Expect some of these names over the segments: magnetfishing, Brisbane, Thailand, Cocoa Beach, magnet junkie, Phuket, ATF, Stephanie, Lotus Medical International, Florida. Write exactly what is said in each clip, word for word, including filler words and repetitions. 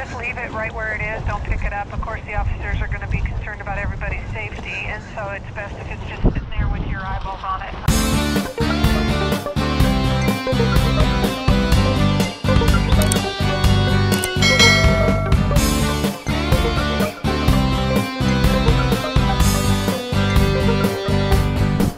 just leave it right where it is. Don't pick it up. Of course, the officers are going to be concerned about everybody's safety, and so it's best if it's just sitting there with your eyeballs on it.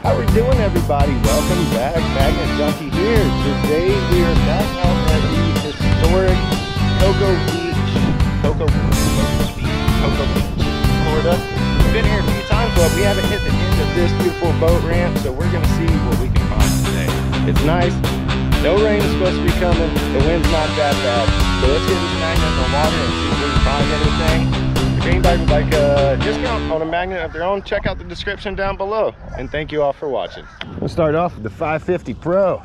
How are we doing, everybody? Welcome back. Magnet Junkie here. Today we are back out at the historic Cocoa Beach, Cocoa Beach, Cocoa Beach, Florida. We've been here a few times, but we haven't hit the end of this beautiful boat ramp, so we're going to see what we can find today. It's nice. No rain is supposed to be coming. The wind's not that bad. So let's get this magnet in the water and see if we can find anything. If anybody would like a discount on a magnet of their own, check out the description down below. And thank you all for watching. We'll start off with the five fifty Pro.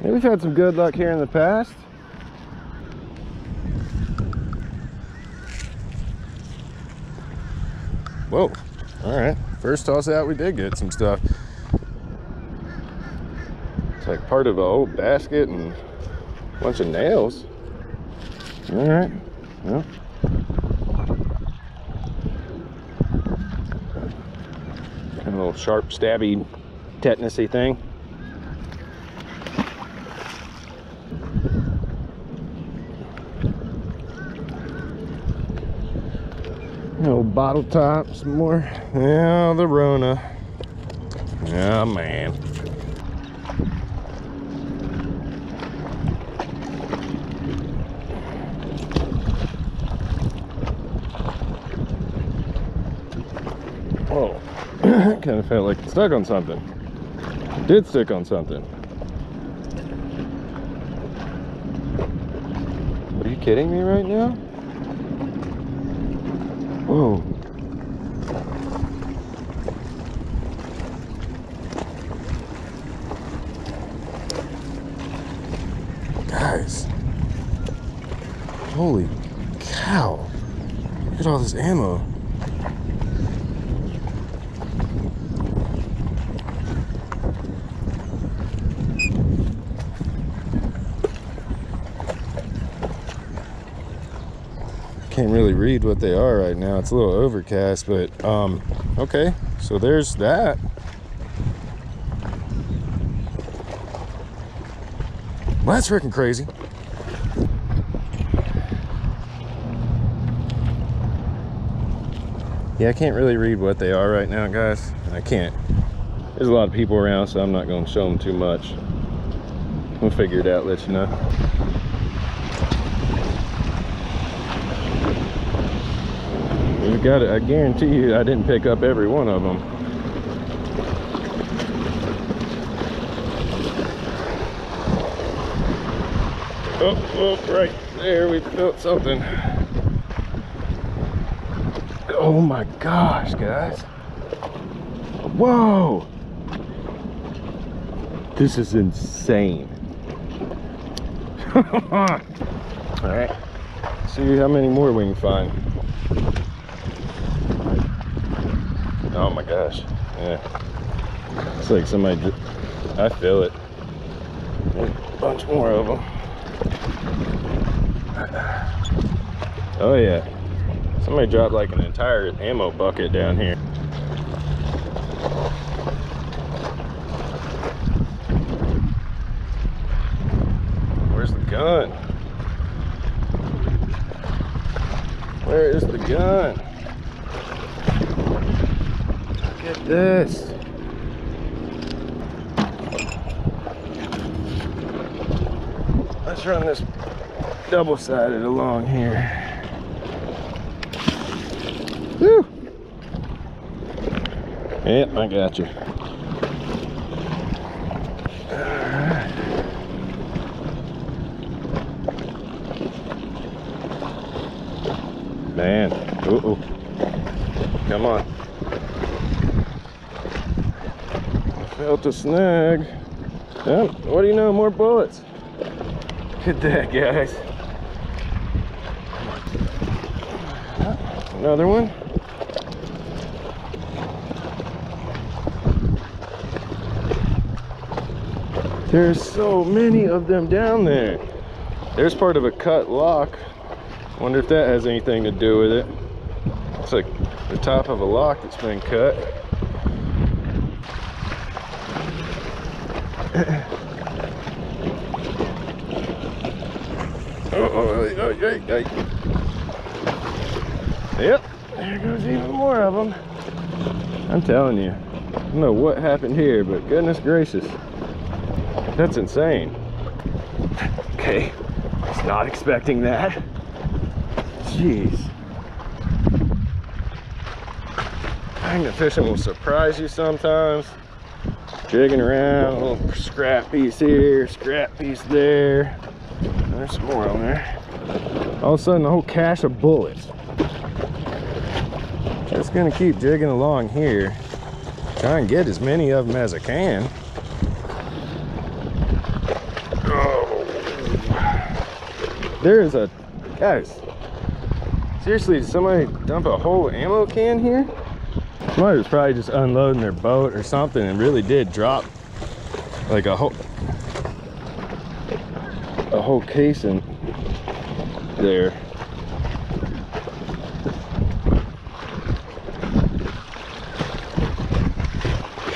We've had some good luck here in the past. Whoa, all right. First toss out, we did get some stuff. It's like part of an old basket and a bunch of nails. All right, well. Kind of a little sharp, stabby, tetanusy thing. Old bottle top, some more. Yeah, the Rona. Oh man. Whoa. Kind of felt like it stuck on something. It did stick on something. Are you kidding me right now? Whoa. Guys. Holy cow. Look at all this ammo. Can't really read what they are right now. It's a little overcast, but um okay, so there's that. Well, that's freaking crazy. Yeah, I can't really read what they are right now, guys. I can't. There's a lot of people around, so I'm not going to show them too much. We'll figure it out, let you know. Got it. I guarantee you I didn't pick up every one of them. Oh, oh, right there we felt something. Oh my gosh, guys. Whoa! This is insane. Alright, see how many more we can find. Oh my gosh, yeah. It's like somebody, I feel it. There's a bunch more of them. Oh yeah. Somebody dropped like an entire ammo bucket down here. Where's the gun? Where is the gun? Look at this. Let's run this double-sided along here. Woo! Yep, I got you. Alright. Man. Uh-oh. Come on. Felt a snag. Oh, what do you know? More bullets. Look at that, guys. Another one. There's so many of them down there. There's part of a cut lock. Wonder if that has anything to do with it. It's like the top of a lock that's been cut. Oh, oh, hey, hey, hey. Yep, there goes even more of them. I'm telling you, I don't know what happened here, but goodness gracious, that's insane. Okay, I was not expecting that. Jeez. Magnet fishing will surprise you sometimes. Jigging around, a little scrap piece here, scrap piece there. There's some more on there. All of a sudden, a whole cache of bullets. Just gonna keep jigging along here. Try and get as many of them as I can. Oh. There is a, guys, seriously, did somebody dump a whole ammo can here? Somebody was probably just unloading their boat or something and really did drop like a whole a whole case in there.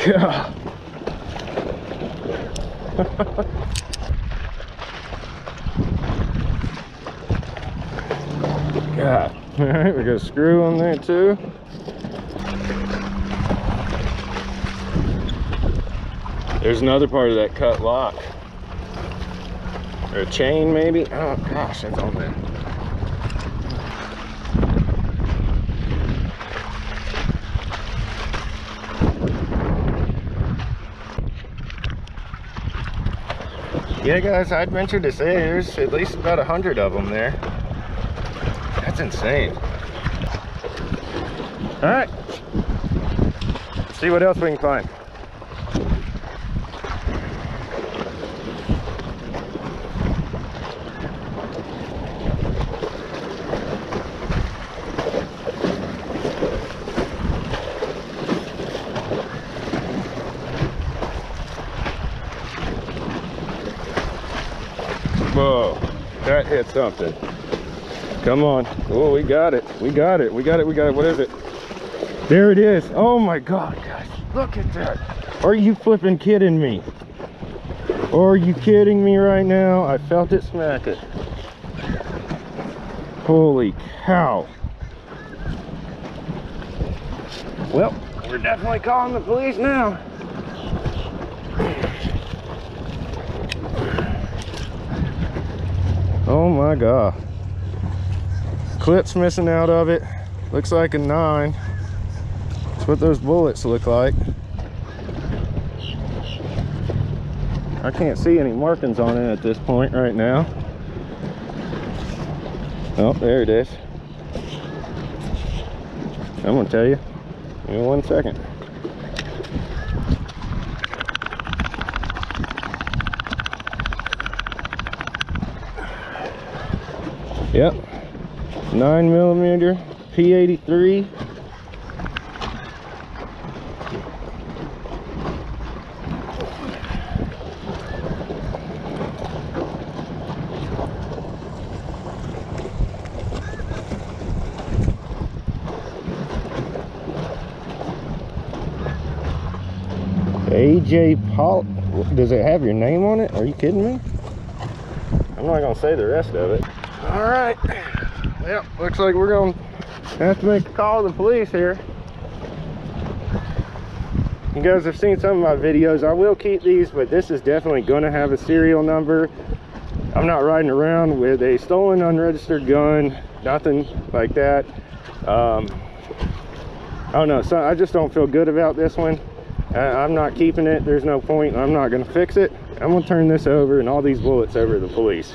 Yeah. God. All right, we got a screw on there too. There's another part of that cut lock. Or a chain maybe? Oh gosh, that's on there. Yeah guys, I'd venture to say there's at least about a hundred of them there. That's insane. Alright. Let's see what else we can find. Whoa, that hit something. Come on. Oh, we got it. We got it. We got it. We got it. What is it? There it is. Oh my God, guys. Look at that. Are you flipping kidding me? Are you kidding me right now? I felt it smack it. Holy cow. Well, we're definitely calling the police now. Oh my God. Clip's missing out of it. Looks like a nine. That's what those bullets look like. I can't see any markings on it at this point right now. Oh, there it is. I'm gonna tell you in one second. Yep, nine millimeter P eighty-three. A J Paul, does it have your name on it? Are you kidding me? I'm not gonna say the rest of it. All right, well, looks like we're gonna have to make a call to the police here. You guys have seen some of my videos. I will keep these, but this is definitely gonna have a serial number. I'm not riding around with a stolen, unregistered gun, nothing like that. Um, I don't know, so I just don't feel good about this one. I, I'm not keeping it, there's no point. I'm not gonna fix it. I'm gonna turn this over and all these bullets over to the police.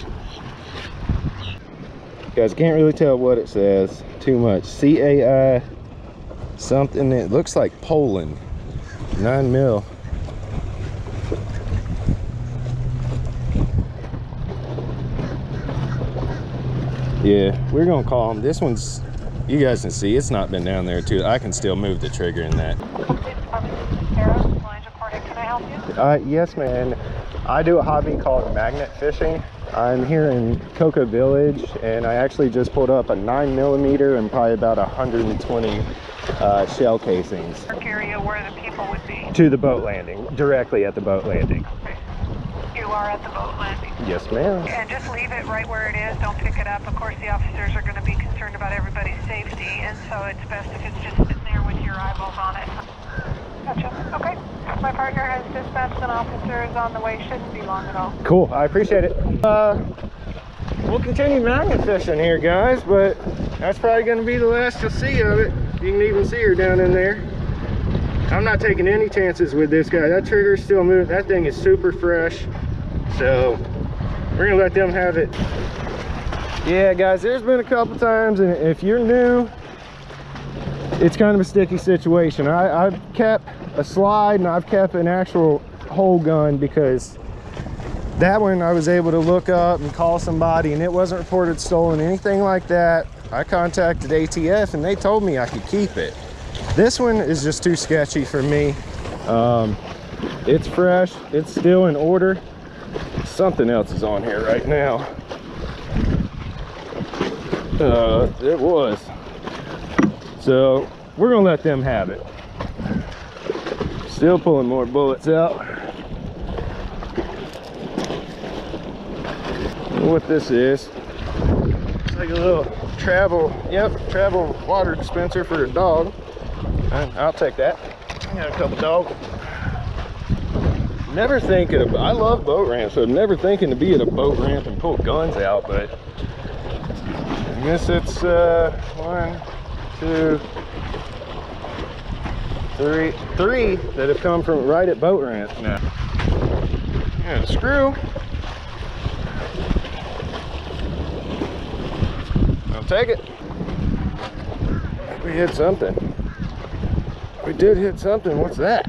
Guys, can't really tell what it says too much. C A I something that looks like Poland. Nine mil. Yeah, we're gonna call them. This one's, you guys can see it's not been down there too. I can still move the trigger in that. Can I help you? Uh, yes, man. I do a hobby called magnet fishing. I'm here in Cocoa Village, and I actually just pulled up a nine millimeter and probably about one hundred twenty uh, shell casings. Area where the people would be? To the boat landing, directly at the boat landing. Okay. You are at the boat landing? Yes, ma'am. And just leave it right where it is. Don't pick it up. Of course, the officers are going to be concerned about everybody's safety, and so it's best if it's just sitting there with your eyeballs on it. Gotcha. Okay. My partner has dispatched an officer is on the way. Shouldn't be long at all. Cool. I appreciate it. Uh, we'll continue magnet fishing here, guys, but that's probably going to be the last you'll see of it. You can even see her down in there. I'm not taking any chances with this guy. That trigger's still moving. That thing is super fresh. So we're going to let them have it. Yeah, guys, there's been a couple times, and if you're new, it's kind of a sticky situation. I, I've kept a slide and I've kept an actual hole gun, because that one I was able to look up and call somebody, and it wasn't reported stolen, anything like that. I contacted A T F and they told me I could keep it. This one is just too sketchy for me. Um, it's fresh, it's still in order. Something else is on here right now. Uh, it was. So we're gonna let them have it. Still pulling more bullets out. What this is, it's like a little travel, yep, travel water dispenser for a dog. I'll take that. I got a couple dogs. Never thinking of, I love boat ramps, so I'm never thinking to be at a boat ramp and pull guns out, but I guess it's uh, one, two, three, three that have come from right at boat ramps now. Yeah, screw. I'll take it. We hit something. We did hit something. What's that?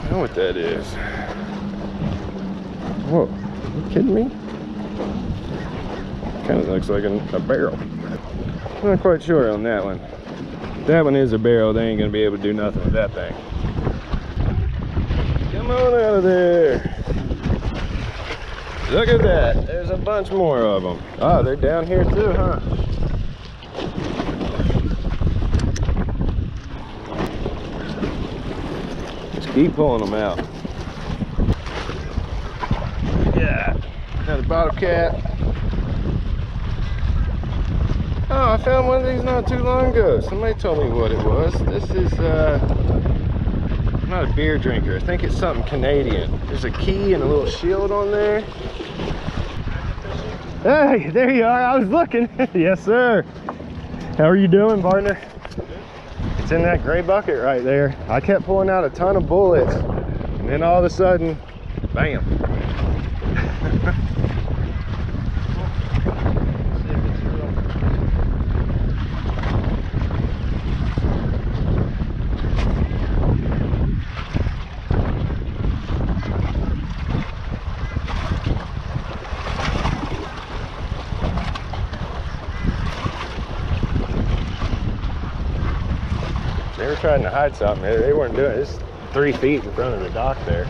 I know what that is. Whoa, are you kidding me? Kind of looks like a, a barrel. I'm not quite sure on that one. If that one is a barrel, they ain't gonna be able to do nothing with that thing. Come on out of there. Look at that, there's a bunch more of them. Oh, they're down here too, huh? Just keep pulling them out. Yeah, another bottle cap. Oh, I found one of these not too long ago. Somebody told me what it was. This is, uh, I'm not a beer drinker. I think it's something Canadian. There's a key and a little shield on there. Hey, there you are. I was looking. Yes, sir. How are you doing, partner? It's in that gray bucket right there. I kept pulling out a ton of bullets, and then all of a sudden, bam. They were trying to hide something. They weren't doing it. It's three feet in front of the dock there.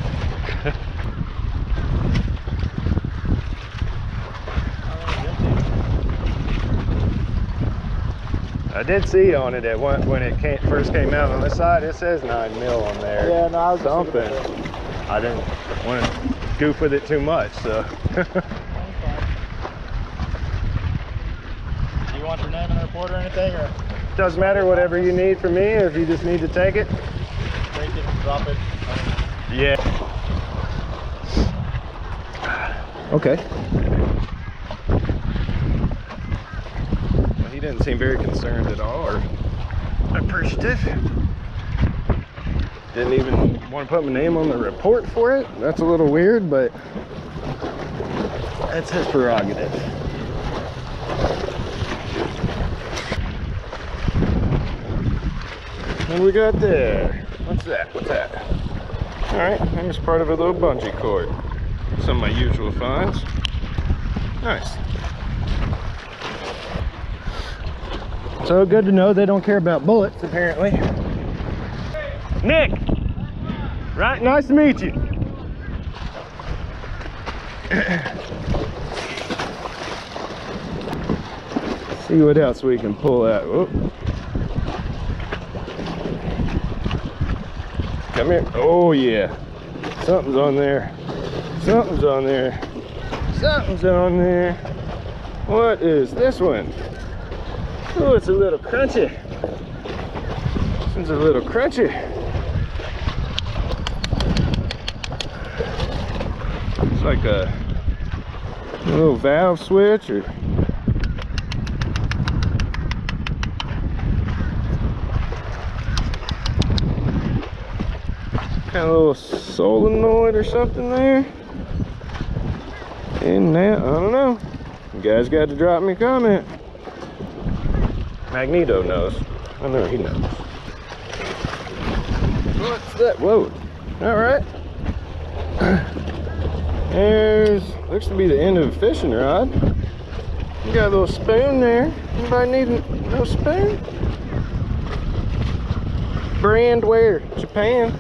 I did see on it at one when it came, first came out on the side. It says nine mil on there. Yeah, no, I was something. I didn't want to goof with it too much, so. Do you want your name and report or anything, or? Doesn't matter, whatever you need from me, or if you just need to take it. Take it, drop it. Yeah. Okay. Well, he didn't seem very concerned at all, or appreciative. Didn't even want to put my name on the report for it. That's a little weird, but that's his prerogative. What do we got there? What's that? What's that? All right, here's part of a little bungee cord. Some of my usual finds. Nice. So good to know they don't care about bullets, apparently. Nick, right? Nice to meet you. See what else we can pull out. Whoop. Come here. Oh yeah, something's on there. Something's on there. Something's on there. What is this one? Oh, it's a little crunchy. This one's a little crunchy. It's like a little valve switch or. Kind of a little solenoid or something there. And now, I don't know. You guys got to drop me a comment. Magneto knows. I know he knows. What's that? Whoa. Alright. There's, looks to be the end of a fishing rod. You got a little spoon there. Anybody need a little spoon? Brand where? Japan.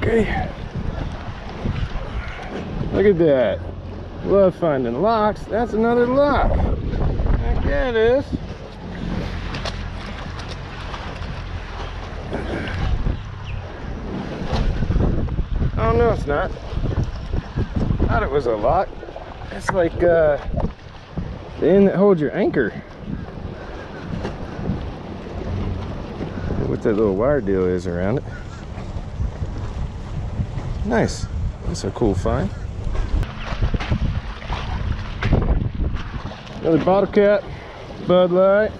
Okay, look at that. Love finding locks. That's another lock. Heck yeah, it is. Oh no, it's not. Thought it was a lock. It's like uh, the end that holds your anchor. What that little wire deal is around it. Nice. That's a cool find. Another bottle cap, Bud Light.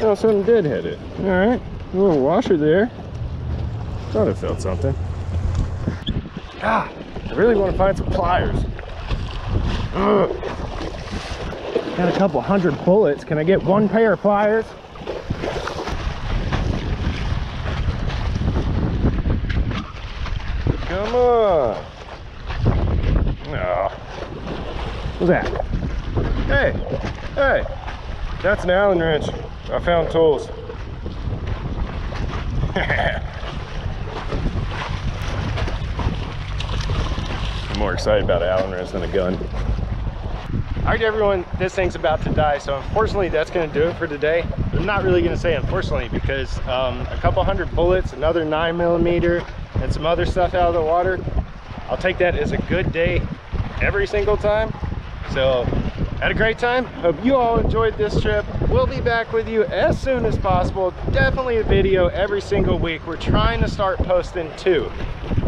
Oh, something did hit it. All right, a little washer there. Thought I felt something. Ah, I really want to find some pliers. Ugh. Got a couple hundred bullets. Can I get one pair of pliers? Come on. Oh. What's that? Hey, hey. That's an Allen wrench. I found tools. I'm more excited about an Allen wrench than a gun. Alright everyone, this thing's about to die, so unfortunately that's going to do it for today. I'm not really going to say unfortunately because um, a couple hundred bullets, another nine millimeter, and some other stuff out of the water. I'll take that as a good day every single time. So, had a great time. Hope you all enjoyed this trip. We'll be back with you as soon as possible. Definitely a video every single week. We're trying to start posting two.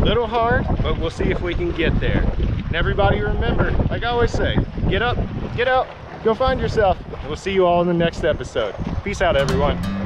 Little hard, but we'll see if we can get there. And everybody remember, like I always say, get up, get out, go find yourself. We'll see you all in the next episode. Peace out, everyone.